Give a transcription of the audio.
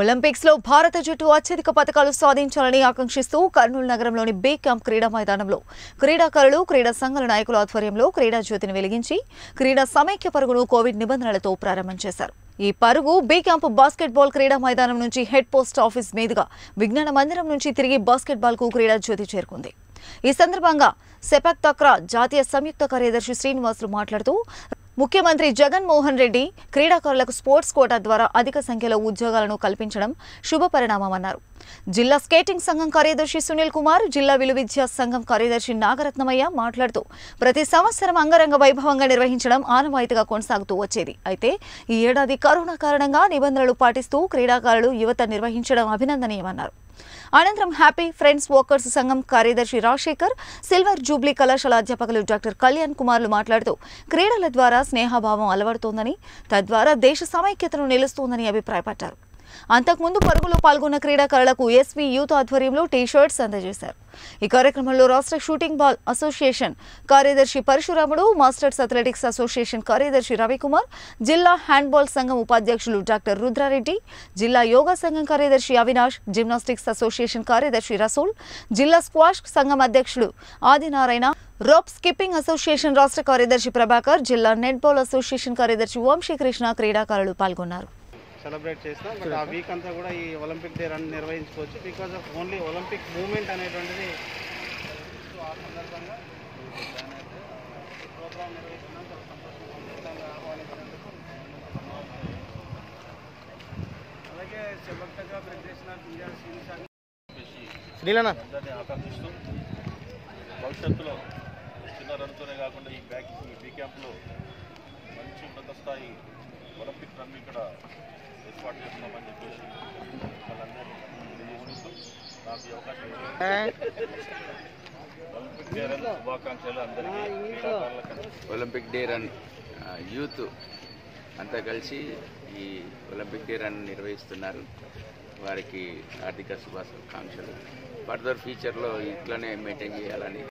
Olympics లో భారత జట్టు అత్యధిక పతకాలు సాధించాలని ఆకాంక్షిస్తూ కర్నూలు నగరంలోని బీ క్యాంప్ క్రీడా మైదానంలో క్రీడాకారులు క్రీడా సంఘాల నాయకుల ఆధ్వర్యంలో క్రీడా జ్యోతిని వెలిగించి క్రీడా సమైక్య పరుగును కోవిడ్ నిబంధనలతో ప్రారంభం చేశారు. ఈ పరుగు బీ క్యాంప్ బాస్కెట్బాల్ క్రీడా మైదానం నుంచి హెడ్ పోస్ట్ ఆఫీస్ మీదుగా విజ్ఞాన మందిరం నుంచి తిరిగి బాస్కెట్బాల్ కు క్రీడా జ్యోతి చేరుకుంది. ఈ సందర్భంగా సెపాక్ తక్రా జాతీయ సంయుక్త కార్యదర్శి శ్రీనివాసులు మాట్లాడుతూ ముఖ్యమంత్రి జగన్ మోహన్ రెడ్డి క్రీడాకారులకు స్పోర్ట్స్ కోటా ద్వారా అధిక సంఖ్యలో ఉద్యోగాలను కల్పించడం శుభ పరిణామమన్నారు. జిల్లా స్కేటింగ్ సంఘం కార్యదర్శి సునీల్ కుమార్, జిల్లా విలువిద్యా సంఘం కార్యదర్శి నాగరత్నమయ్య మాట్లాడుతూ ప్రతి సంవత్సరం అంగరంగ వైభవంగా నిర్వహించడం ఆనవాయితీగా కొనసాగుతూ వచ్చేది. అయితే ఈ ఏడాది కరోనా కారణంగా నిబంధనలు పాటిస్తూ క్రీడాకారులు యువత నిర్వహించడం అభినందనీయమన్నారు. అనంతరం హ్యాపీ ఫ్రెండ్స్ వాకర్స్ సంఘం కార్యదర్శి రాజశేఖర్, సిల్వర్ జూబ్లీ కళాశాల అధ్యాపకులు డాక్టర్ కళ్యాణ్ కుమార్లు మాట్లాడుతూ క్రీడల ద్వారా స్నేహభావం అలవడుతోందని, తద్వారా దేశ సమైక్యతను నిలుస్తోందని అభిప్రాయపడ్డారు. అంతకుముందు పరుగులో పాల్గొన్న క్రీడాకారులకు ఎస్వీ యూత్ ఆధ్వర్యంలో టీ షర్ట్స్ అందజేశారు. ఈ కార్యక్రమంలో రాష్ట్ర షూటింగ్ బాల్ అసోసియేషన్ కార్యదర్శి పరశురాముడు, మాస్టర్స్ అథ్లెటిక్స్ అసోసియేషన్ కార్యదర్శి రవికుమార్, జిల్లా హ్యాండ్బాల్ సంఘం ఉపాధ్యక్షులు డాక్టర్ రుద్రారెడ్డి, జిల్లా యోగా సంఘం కార్యదర్శి అవినాష్, జిమ్నాస్టిక్స్ అసోసియేషన్ కార్యదర్శి రసూల్, జిల్లా స్క్వాష్ సంఘం అధ్యక్షులు ఆదినారాయణ, రోప్ స్కిప్పింగ్ అసోసియేషన్ రాష్ట్ర కార్యదర్శి ప్రభాకర్, జిల్లా నెట్బాల్ అసోసియేషన్ కార్యదర్శి వంశీకృష్ణ క్రీడాకారులు పాల్గొన్నారు. సెలబ్రేట్ చేస్తాం. బట్ ఆ వీక్ అంతా కూడా ఈ ఒలింపిక్ డే రన్ నిర్వహించుకోవచ్చు. Because of only Olympic moment అనేటువంటిది ఆ సందర్భంగా ప్రోగ్రామ్ నిర్వహిస్తున్నాం. చాలా సంతోషంగా ఆహ్వానించినందుకు అలాగే సెపక్ తక్రా ప్రజెంటేషన్ ఆకర్షిస్తూ భవిష్యత్తులో చిన్న రన్తోనే కాకుండా ఈ బీ క్యాంప్లో మంచి ఉన్నత స్థాయి ఒలింపిక్ రన్ ఇక్కడ ఏర్పాటు చేస్తున్నామని చెప్పేసి నాకు ఈ అవకాశం ఒలింపిక్ డే రన్ శుభాకాంక్షలు అందరికీ. ఒలింపిక్ డే రన్ యూత్ అంతా కలిసి ఈ ఒలింపిక్ డే రన్ నిర్వహిస్తున్నారు. వారికి హార్దిక శుభాకాంక్షలు. ఫర్దర్ ఫ్యూచర్లో ఇట్లానే మెయింటైన్ చేయాలని